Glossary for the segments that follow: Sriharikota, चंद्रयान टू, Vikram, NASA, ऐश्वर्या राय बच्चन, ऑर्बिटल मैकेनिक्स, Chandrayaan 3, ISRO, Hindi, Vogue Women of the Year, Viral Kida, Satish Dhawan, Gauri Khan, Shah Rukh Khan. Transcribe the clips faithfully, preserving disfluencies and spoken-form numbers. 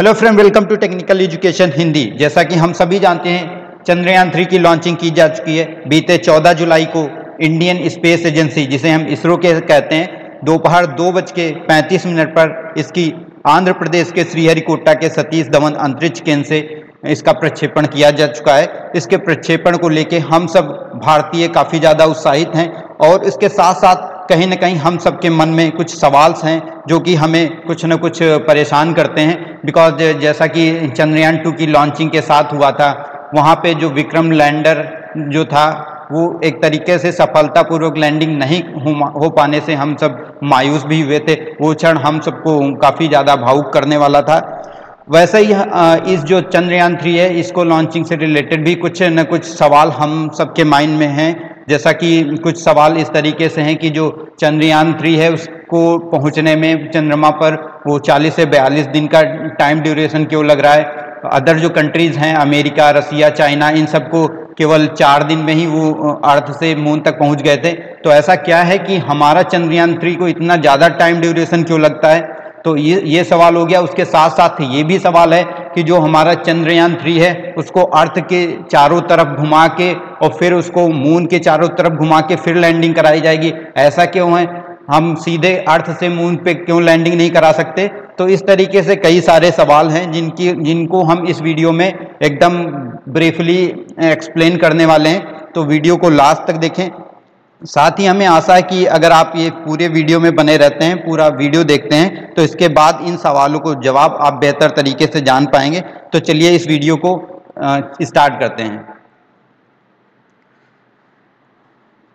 Hello friend, welcome to technical education Hindi. जैसा कि हम सभी जानते हैं, चंद्रयान थ्री की लॉन्चिंग की जा चुकी है। बीते चौदह जुलाई को इंडियन स्पेस एजेंसी, जिसे हम इसरो के कहते हैं, दोपहर दो बज के पैंतीस मिनट पर इसकी आंध्र प्रदेश के श्रीहरिकोटा के सतीश धवन अंतरिक्ष केंद्र से इसका प्रक्षेपण किया जा चुका है। इसके प्रक्षेपण को लेके हम सब भारतीय काफ़ी ज़्यादा उत्साहित हैं और इसके साथ साथ कहीं ना कहीं हम सबके मन में कुछ सवाल्स हैं जो कि हमें कुछ न कुछ परेशान करते हैं। बिकॉज जैसा कि चंद्रयान टू की लॉन्चिंग के साथ हुआ था, वहाँ पे जो विक्रम लैंडर जो था वो एक तरीके से सफलतापूर्वक लैंडिंग नहीं हो पाने से हम सब मायूस भी हुए थे। वो क्षण हम सबको काफ़ी ज़्यादा भावुक करने वाला था। वैसे ही इस जो चंद्रयान थ्री है, इसको लॉन्चिंग से रिलेटेड भी कुछ न कुछ सवाल हम सबके माइंड में हैं। जैसा कि कुछ सवाल इस तरीके से हैं कि जो चंद्रयान थ्री है उसको पहुंचने में चंद्रमा पर वो चालीस से बयालीस दिन का टाइम ड्यूरेशन क्यों लग रहा है। अदर जो कंट्रीज़ हैं, अमेरिका, रसिया, चाइना, इन सबको केवल चार दिन में ही वो अर्थ से मून तक पहुंच गए थे। तो ऐसा क्या है कि हमारा चंद्रयान थ्री को इतना ज़्यादा टाइम ड्यूरेशन क्यों लगता है? तो ये ये सवाल हो गया। उसके साथ साथ ये भी सवाल है कि जो हमारा चंद्रयान थ्री है उसको अर्थ के चारों तरफ घुमा के और फिर उसको मून के चारों तरफ घुमा के फिर लैंडिंग कराई जाएगी, ऐसा क्यों है? हम सीधे अर्थ से मून पे क्यों लैंडिंग नहीं करा सकते? तो इस तरीके से कई सारे सवाल हैं जिनकी जिनको हम इस वीडियो में एकदम ब्रीफली एक्सप्लेन करने वाले हैं। तो वीडियो को लास्ट तक देखें। साथ ही हमें आशा है कि अगर आप ये पूरे वीडियो में बने रहते हैं, पूरा वीडियो देखते हैं, तो इसके बाद इन सवालों को जवाब आप बेहतर तरीके से जान पाएंगे। तो चलिए इस वीडियो को स्टार्ट करते हैं।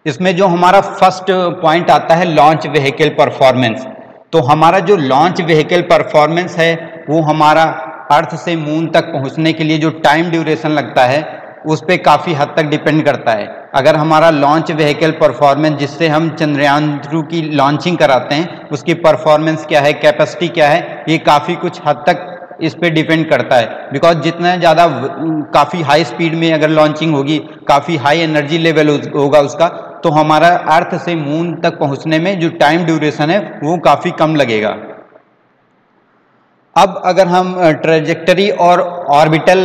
इसमें जो हमारा फर्स्ट पॉइंट आता है लॉन्च व्हीकल परफॉर्मेंस। तो हमारा जो लॉन्च व्हीकल परफॉर्मेंस है वो हमारा अर्थ से मून तक पहुँचने के लिए जो टाइम ड्यूरेशन लगता है उस पर काफ़ी हद तक डिपेंड करता है। अगर हमारा लॉन्च व्हीकल परफॉर्मेंस, जिससे हम चंद्रयान टू की लॉन्चिंग कराते हैं, उसकी परफॉर्मेंस क्या है, कैपेसिटी क्या है, ये काफ़ी कुछ हद तक इस पे डिपेंड करता है। बिकॉज जितना ज़्यादा काफ़ी हाई स्पीड में अगर लॉन्चिंग होगी, काफ़ी हाई एनर्जी लेवल होगा उसका, तो हमारा अर्थ से मून तक पहुँचने में जो टाइम ड्यूरेशन है वो काफ़ी कम लगेगा। अब अगर हम ट्रैजेक्टरी और ऑर्बिटल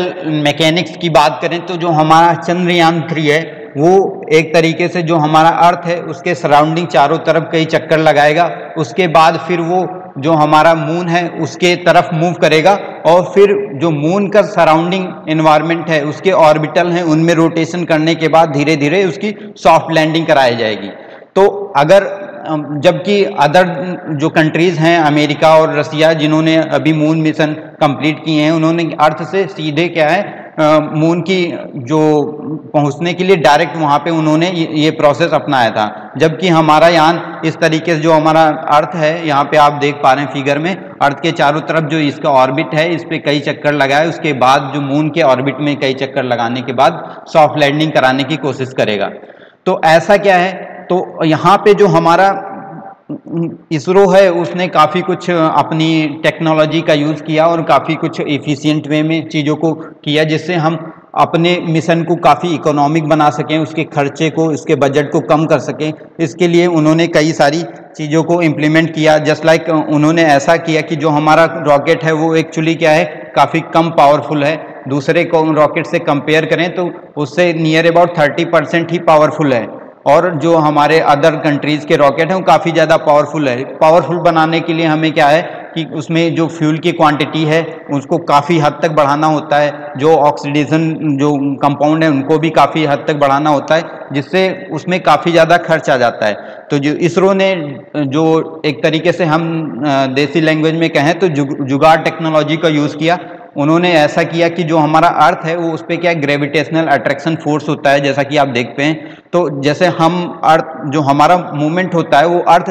मैकेनिक्स की बात करें, तो जो हमारा चंद्रयान थ्री है वो एक तरीके से जो हमारा अर्थ है उसके सराउंडिंग चारों तरफ कई चक्कर लगाएगा, उसके बाद फिर वो जो हमारा मून है उसके तरफ मूव करेगा और फिर जो मून का सराउंडिंग एनवायरनमेंट है, उसके ऑर्बिटल हैं, उनमें रोटेशन करने के बाद धीरे धीरे उसकी सॉफ्ट लैंडिंग कराई जाएगी। तो अगर जबकि अदर जो कंट्रीज़ हैं, अमेरिका और रसिया, जिन्होंने अभी मून मिशन कंप्लीट किए हैं, उन्होंने अर्थ से सीधे क्या है मून की जो पहुंचने के लिए डायरेक्ट वहां पे उन्होंने ये प्रोसेस अपनाया था। जबकि हमारा यान इस तरीके से जो हमारा अर्थ है, यहाँ पे आप देख पा रहे हैं फिगर में, अर्थ के चारों तरफ जो इसका ऑर्बिट है इस पे कई चक्कर लगाए, उसके बाद जो मून के ऑर्बिट में कई चक्कर लगाने के बाद सॉफ्ट लैंडिंग कराने की कोशिश करेगा। तो ऐसा क्या है? तो यहाँ पे जो हमारा इसरो है उसने काफ़ी कुछ अपनी टेक्नोलॉजी का यूज़ किया और काफ़ी कुछ एफिशिएंट वे में चीज़ों को किया, जिससे हम अपने मिशन को काफ़ी इकोनॉमिक बना सकें, उसके खर्चे को, उसके बजट को कम कर सकें। इसके लिए उन्होंने कई सारी चीज़ों को इम्प्लीमेंट किया। जस्ट लाइक उन्होंने ऐसा किया कि जो हमारा रॉकेट है वो एक्चुअली क्या है, काफ़ी कम पावरफुल है। दूसरे को रॉकेट से कंपेयर करें तो उससे नियर अबाउट थर्टी परसेंट ही पावरफुल है, और जो हमारे अदर कंट्रीज़ के रॉकेट हैं वो काफ़ी ज़्यादा पावरफुल है। पावरफुल बनाने के लिए हमें क्या है कि उसमें जो फ्यूल की क्वांटिटी है उसको काफ़ी हद तक बढ़ाना होता है, जो ऑक्सीडेशन जो कंपाउंड है उनको भी काफ़ी हद तक बढ़ाना होता है, जिससे उसमें काफ़ी ज़्यादा खर्च आ जाता है। तो जो इसरो ने जो एक तरीके से हम देसी लैंग्वेज में कहें तो जुगाड़ टेक्नोलॉजी का यूज़ किया। उन्होंने ऐसा किया कि जो हमारा अर्थ है वो उस पर क्या ग्रेविटेशनल अट्रैक्शन फोर्स होता है, जैसा कि आप देखते हैं। तो जैसे हम अर्थ जो हमारा मूवमेंट होता है वो अर्थ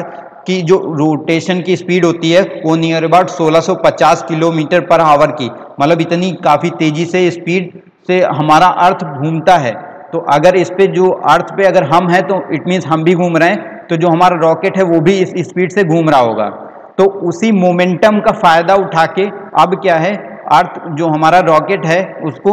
की जो रोटेशन की स्पीड होती है वो नियर अबाउट सोलह सौ पचास किलोमीटर पर आवर की, मतलब इतनी काफ़ी तेज़ी से स्पीड से हमारा अर्थ घूमता है। तो अगर इस पर जो अर्थ पे अगर हम हैं तो इट मीन्स हम भी घूम रहे हैं, तो जो हमारा रॉकेट है वो भी इस स्पीड से घूम रहा होगा। तो उसी मोमेंटम का फ़ायदा उठा के अब क्या है, अर्थ जो हमारा रॉकेट है उसको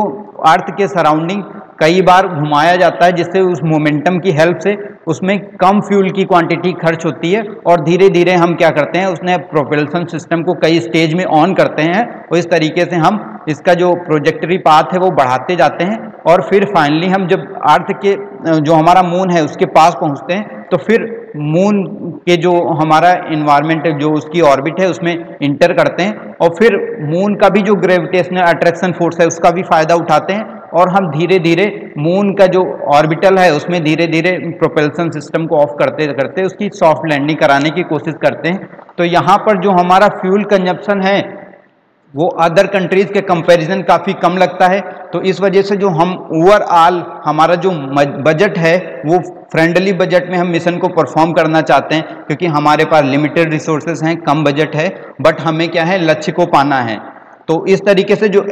अर्थ के सराउंडिंग कई बार घुमाया जाता है, जिससे उस मोमेंटम की हेल्प से उसमें कम फ्यूल की क्वांटिटी खर्च होती है और धीरे धीरे हम क्या करते हैं, उसने प्रोपल्शन सिस्टम को कई स्टेज में ऑन करते हैं और इस तरीके से हम इसका जो प्रोजेक्टरी पाथ है वो बढ़ाते जाते हैं और फिर फाइनली हम जब अर्थ के जो हमारा मून है उसके पास पहुँचते हैं तो फिर मून के जो हमारा इन्वायरमेंट जो उसकी ऑर्बिट है उसमें इंटर करते हैं और फिर मून का भी जो ग्रेविटेशनल अट्रैक्शन फोर्स है उसका भी फ़ायदा उठाते हैं और हम धीरे धीरे मून का जो ऑर्बिटल है उसमें धीरे धीरे प्रोपल्शन सिस्टम को ऑफ करते करते उसकी सॉफ्ट लैंडिंग कराने की कोशिश करते हैं। तो यहाँ पर जो हमारा फ्यूल कंजप्शन है वो अदर कंट्रीज़ के कंपैरिजन काफ़ी कम लगता है, तो इस वजह से जो हम ओवरऑल हमारा जो बजट है वो फ्रेंडली बजट में हम मिशन को परफॉर्म करना चाहते हैं, क्योंकि हमारे पास लिमिटेड रिसोर्सेज हैं, कम बजट है, बट हमें क्या है, लक्ष्य को पाना है। तो इस तरीके से जो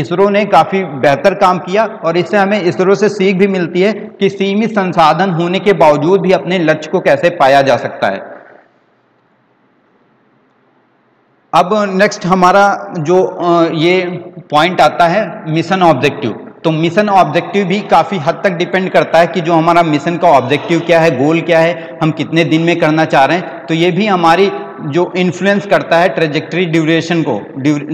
इसरो ने काफ़ी बेहतर काम किया और इससे हमें इसरो से सीख भी मिलती है कि सीमित संसाधन होने के बावजूद भी अपने लक्ष्य को कैसे पाया जा सकता है। अब नेक्स्ट हमारा जो ये पॉइंट आता है मिशन ऑब्जेक्टिव। तो मिशन ऑब्जेक्टिव भी काफ़ी हद तक डिपेंड करता है कि जो हमारा मिशन का ऑब्जेक्टिव क्या है, गोल क्या है, हम कितने दिन में करना चाह रहे हैं, तो ये भी हमारी जो इन्फ्लुएंस करता है ट्रेजेक्टरी ड्यूरेशन को,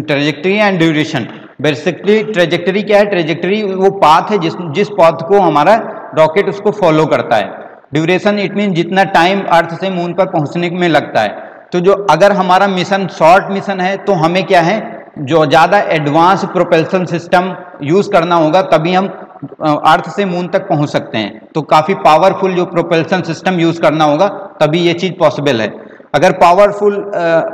trajectory and duration. Basically trajectory क्या है, ट्रेजेक्टरी वो पाथ है जिस जिस पाथ को हमारा रॉकेट उसको फॉलो करता है। ड्यूरेशन इट मीन जितना टाइम अर्थ से मून पर पहुँचने में लगता है। तो जो अगर हमारा मिशन शॉर्ट मिशन है तो हमें क्या है, जो ज़्यादा एडवांस प्रोपल्शन सिस्टम यूज़ करना होगा तभी हम अर्थ से मून तक पहुंच सकते हैं। तो काफ़ी पावरफुल जो प्रोपल्शन सिस्टम यूज़ करना होगा तभी ये चीज़ पॉसिबल है। अगर पावरफुल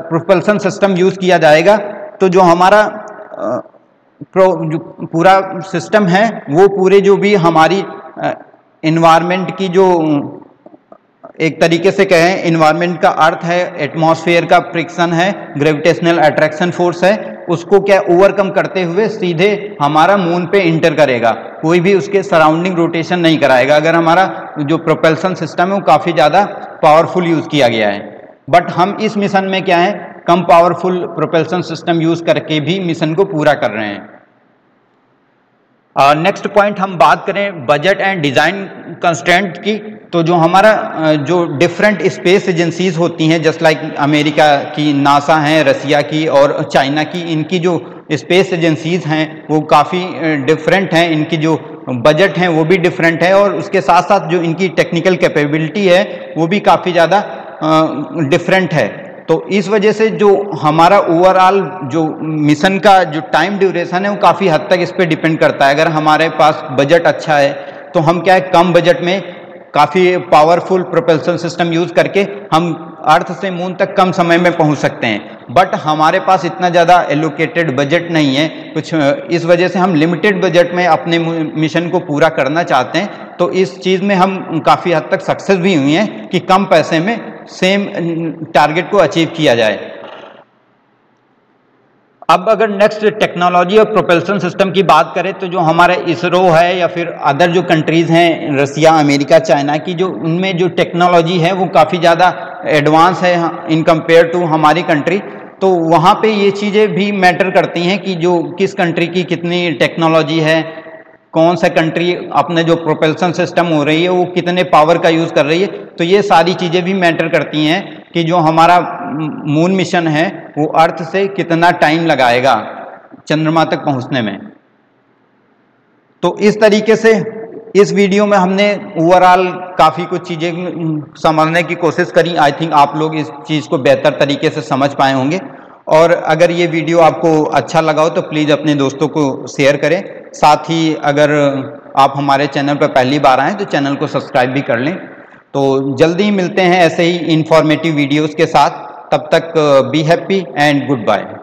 प्रोपल्शन सिस्टम यूज़ किया जाएगा तो जो हमारा प्रो जो पूरा सिस्टम है वो पूरे जो भी हमारी एनवायरनमेंट की जो एक तरीके से कहें इन्वायरमेंट का अर्थ है, एटमॉस्फेयर का फ्रिक्शन है, ग्रेविटेशनल अट्रैक्शन फोर्स है, उसको क्या ओवरकम करते हुए सीधे हमारा मून पे इंटर करेगा, कोई भी उसके सराउंडिंग रोटेशन नहीं कराएगा। अगर हमारा जो प्रोपल्शन सिस्टम है वो काफ़ी ज़्यादा पावरफुल यूज़ किया गया है, बट हम इस मिशन में क्या है, कम पावरफुल प्रोपल्शन सिस्टम यूज़ करके भी मिशन को पूरा कर रहे हैं। नेक्स्ट uh, पॉइंट हम बात करें बजट एंड डिज़ाइन कंस्ट्रेंट की। तो जो हमारा जो डिफरेंट स्पेस एजेंसीज होती हैं, जस्ट लाइक अमेरिका की नासा हैं, रसिया की और चाइना की, इनकी जो स्पेस एजेंसीज हैं वो काफ़ी डिफरेंट हैं, इनकी जो बजट हैं वो भी डिफरेंट है और उसके साथ साथ जो इनकी टेक्निकल कैपेबिलिटी है वो भी काफ़ी ज़्यादा डिफरेंट है। तो इस वजह से जो हमारा ओवरऑल जो मिशन का जो टाइम ड्यूरेशन है वो काफ़ी हद तक इस पर डिपेंड करता है। अगर हमारे पास बजट अच्छा है तो हम क्या है, कम बजट में काफ़ी पावरफुल प्रोपल्शन सिस्टम यूज़ करके हम अर्थ से मून तक कम समय में पहुंच सकते हैं, बट हमारे पास इतना ज़्यादा एलोकेटेड बजट नहीं है कुछ, इस वजह से हम लिमिटेड बजट में अपने मिशन को पूरा करना चाहते हैं। तो इस चीज़ में हम काफ़ी हद तक सक्सेस भी हुई हैं कि कम पैसे में सेम टारगेट को अचीव किया जाए। अब अगर नेक्स्ट टेक्नोलॉजी और प्रोपल्शन सिस्टम की बात करें तो जो हमारे इसरो है या फिर अदर जो कंट्रीज़ हैं, रसिया, अमेरिका, चाइना की, जो उनमें जो टेक्नोलॉजी है वो काफ़ी ज़्यादा एडवांस है इन कंपेयर टू हमारी कंट्री। तो वहाँ पे ये चीज़ें भी मैटर करती हैं कि जो किस कंट्री की कितनी टेक्नोलॉजी है, कौन सा कंट्री अपने जो प्रोपल्शन सिस्टम हो रही है वो कितने पावर का यूज़ कर रही है, तो ये सारी चीज़ें भी मैटर करती हैं कि जो हमारा मून मिशन है वो अर्थ से कितना टाइम लगाएगा चंद्रमा तक पहुंचने में। तो इस तरीके से इस वीडियो में हमने ओवरऑल काफ़ी कुछ चीज़ें समझने की कोशिश करी। आई थिंक आप लोग इस चीज़ को बेहतर तरीके से समझ पाए होंगे और अगर ये वीडियो आपको अच्छा लगा हो तो प्लीज़ अपने दोस्तों को शेयर करें। साथ ही अगर आप हमारे चैनल पर पहली बार आएँ तो चैनल को सब्सक्राइब भी कर लें। तो जल्दी ही मिलते हैं ऐसे ही इन्फॉर्मेटिव वीडियोज़ के साथ। तब तक be happy and good bye.